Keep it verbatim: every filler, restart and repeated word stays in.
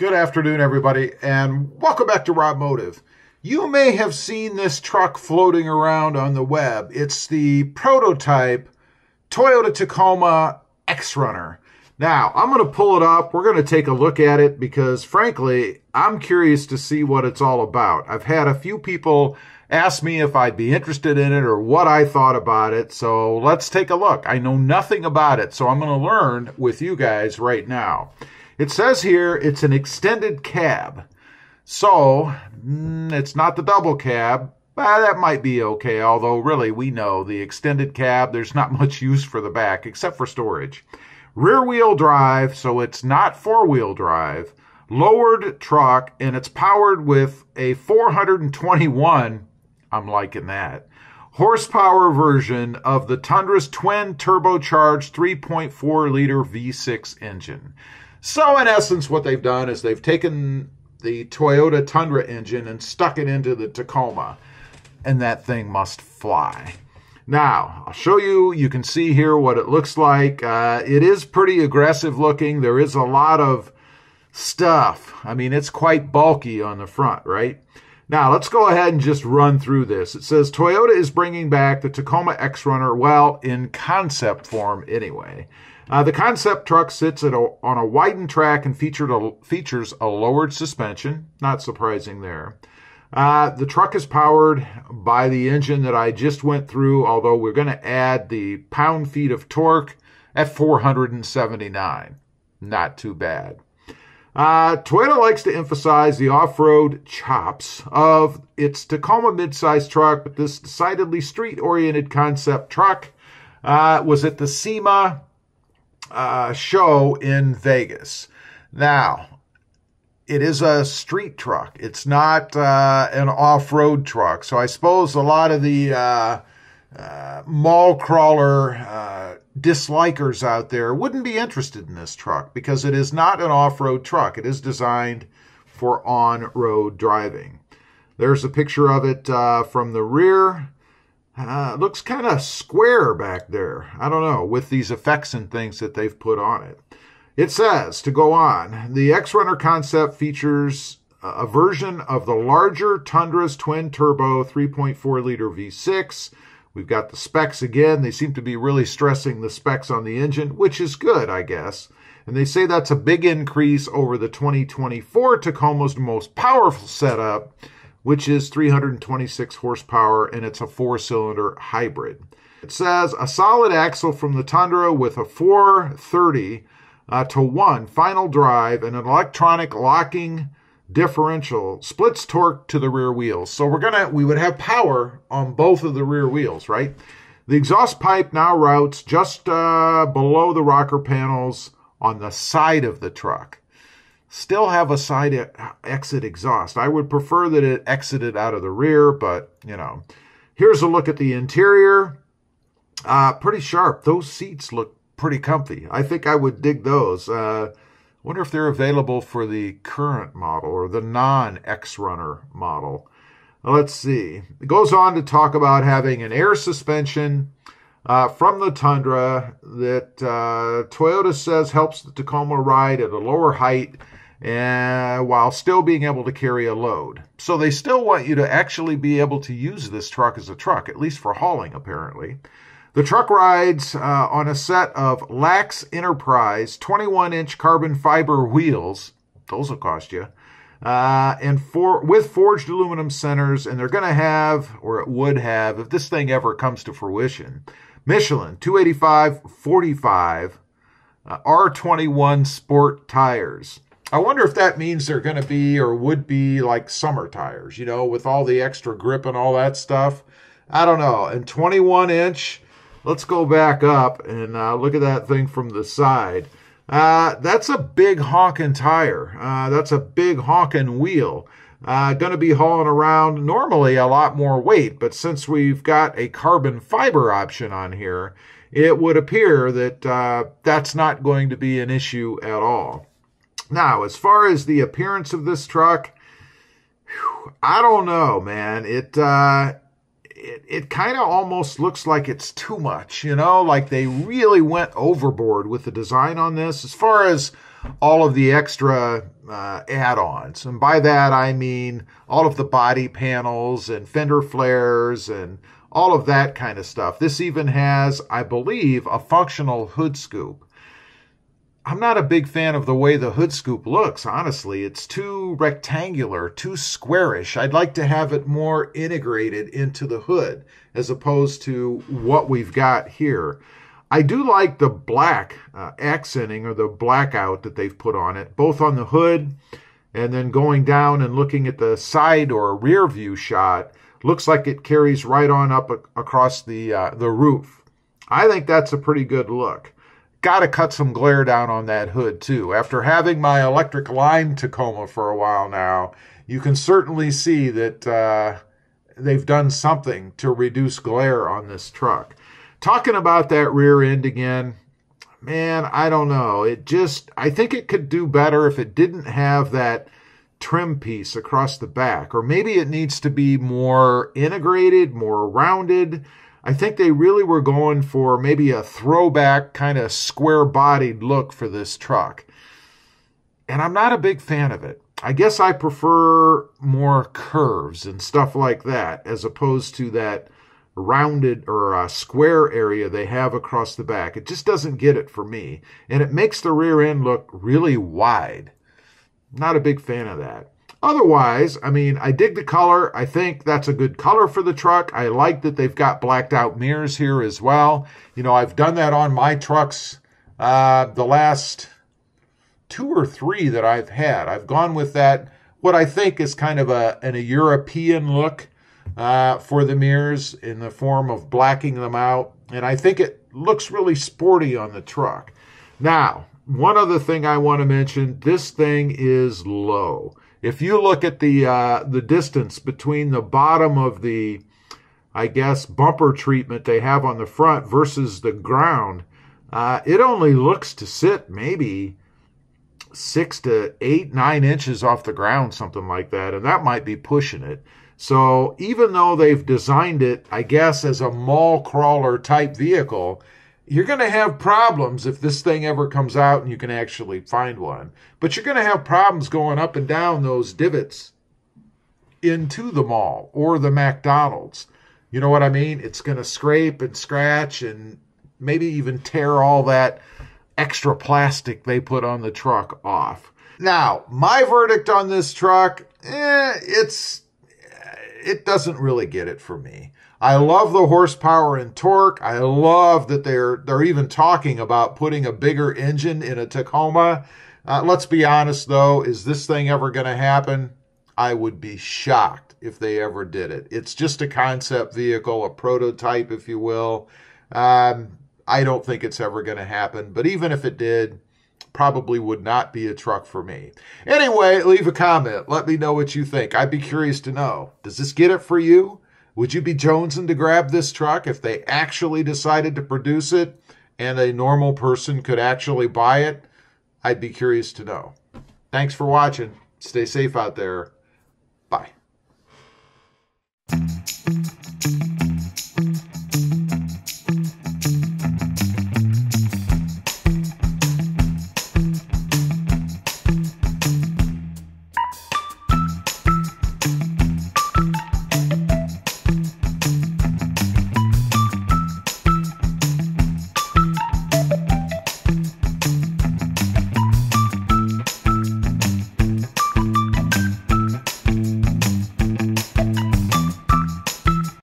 Good afternoon, everybody, and welcome back to Rob Motive. You may have seen this truck floating around on the web. It's the prototype Toyota Tacoma X-Runner. Now, I'm going to pull it up. We're going to take a look at it because, frankly, I'm curious to see what it's all about. I've had a few people ask me if I'd be interested in it or what I thought about it, so let's take a look. I know nothing about it, so I'm going to learn with you guys right now. It says here it's an extended cab, so mm, it's not the double cab. Ah, that might be okay, although really we know the extended cab, there's not much use for the back except for storage. Rear-wheel drive, so it's not four-wheel drive, lowered truck, and it's powered with a four hundred twenty-one, I'm liking that, horsepower version of the Tundra's twin turbocharged three point four liter V six engine. So in essence, what they've done is they've taken the Toyota Tundra engine and stuck it into the Tacoma, and that thing must fly. Now, I'll show you, you can see here what it looks like. Uh, it is pretty aggressive looking. There is a lot of stuff. I mean, it's quite bulky on the front, right? Now, let's go ahead and just run through this. It says, Toyota is bringing back the Tacoma X-Runner, well, in concept form anyway. Uh, the concept truck sits at a, on a widened track and featured a, features a lowered suspension. Not surprising there. Uh, the truck is powered by the engine that I just went through, although we're going to add the pound-feet of torque at four hundred seventy-nine. Not too bad. Uh, Toyota likes to emphasize the off-road chops of its Tacoma midsize truck, but this decidedly street-oriented concept truck uh, was at the SEMA uh, show in Vegas. Now, it is a street truck. It's not uh, an off-road truck. So I suppose a lot of the uh, uh, mall crawler uh, dislikers out there wouldn't be interested in this truck because it is not an off-road truck. It is designed for on-road driving. There's a picture of it uh, from the rear. Uh, it looks kind of square back there. I don't know, with these effects and things that they've put on it. It says, to go on, the X-Runner concept features a version of the larger Tundra's twin-turbo three point four liter V six. We've got the specs again. They seem to be really stressing the specs on the engine, which is good, I guess. And they say that's a big increase over the twenty twenty-four Tacoma's most powerful setup, which is three hundred twenty-six horsepower, and it's a four-cylinder hybrid. It says, a solid axle from the Tundra with a four thirty Uh, to one final drive and an electronic locking differential splits torque to the rear wheels. So we're gonna we would have power on both of the rear wheels, right? The exhaust pipe now routes just uh, below the rocker panels on the side of the truck. Still have a side e exit exhaust. I would prefer that it exited out of the rear, but you know. Here's a look at the interior. Uh, pretty sharp. Those seats look pretty comfy. I think I would dig those. Uh, wonder if they're available for the current model or the non-X-Runner model. Let's see. It goes on to talk about having an air suspension uh, from the Tundra that uh, Toyota says helps the Tacoma ride at a lower height and while still being able to carry a load. So they still want you to actually be able to use this truck as a truck, at least for hauling apparently. The truck rides uh, on a set of Lacs Enterprise twenty-one inch carbon fiber wheels. Those will cost you. Uh, and for, with forged aluminum centers, and they're going to have, or it would have, if this thing ever comes to fruition, Michelin two eighty-five forty-five uh, R twenty-one sport tires. I wonder if that means they're going to be or would be like summer tires, you know, with all the extra grip and all that stuff. I don't know. And twenty-one inch... Let's go back up and uh, look at that thing from the side. Uh, that's a big honking tire. Uh, that's a big honking wheel. Uh, going to be hauling around normally a lot more weight, but since we've got a carbon fiber option on here, it would appear that uh, that's not going to be an issue at all. Now, as far as the appearance of this truck, whew, I don't know, man. It... Uh, It, it kind of almost looks like it's too much, you know, like they really went overboard with the design on this. As far as all of the extra uh, add-ons. And by that, I mean all of the body panels and fender flares and all of that kind of stuff. This even has, I believe, a functional hood scoop. I'm not a big fan of the way the hood scoop looks, honestly. It's too rectangular, too squarish. I'd like to have it more integrated into the hood as opposed to what we've got here. I do like the black uh, accenting or the blackout that they've put on it, both on the hood and then going down and looking at the side or rear view shot. Looks like it carries right on up across the, uh, the roof. I think that's a pretty good look. Got to cut some glare down on that hood, too. After having my electric line Tacoma for a while now, you can certainly see that uh, they've done something to reduce glare on this truck. Talking about that rear end again, man, I don't know. It just, I think it could do better if it didn't have that trim piece across the back, or maybe it needs to be more integrated, more rounded. I think they really were going for maybe a throwback kind of square-bodied look for this truck, and I'm not a big fan of it. I guess I prefer more curves and stuff like that as opposed to that rounded or uh, square area they have across the back. It just doesn't get it for me, and it makes the rear end look really wide. Not a big fan of that. Otherwise, I mean, I dig the color. I think that's a good color for the truck. I like that they've got blacked out mirrors here as well. You know, I've done that on my trucks uh, the last two or three that I've had. I've gone with that, what I think is kind of a, an, a European look uh, for the mirrors in the form of blacking them out. And I think it looks really sporty on the truck. Now, one other thing I want to mention, this thing is low. If you look at the uh, the distance between the bottom of the, I guess, bumper treatment they have on the front versus the ground, uh, it only looks to sit maybe six to eight, nine inches off the ground, something like that, and that might be pushing it. So even though they've designed it, I guess, as a mall crawler type vehicle, you're going to have problems if this thing ever comes out and you can actually find one. But you're going to have problems going up and down those divots into the mall or the McDonald's. You know what I mean? It's going to scrape and scratch and maybe even tear all that extra plastic they put on the truck off. Now, my verdict on this truck, eh, it's, it doesn't really get it for me. I love the horsepower and torque. I love that they're they're even talking about putting a bigger engine in a Tacoma. Uh, let's be honest, though. Is this thing ever going to happen? I would be shocked if they ever did it. It's just a concept vehicle, a prototype, if you will. Um, I don't think it's ever going to happen. But even if it did, probably would not be a truck for me. Anyway, leave a comment. Let me know what you think. I'd be curious to know. Does this get it for you? Would you be jonesing to grab this truck if they actually decided to produce it and a normal person could actually buy it? I'd be curious to know. Thanks for watching. Stay safe out there.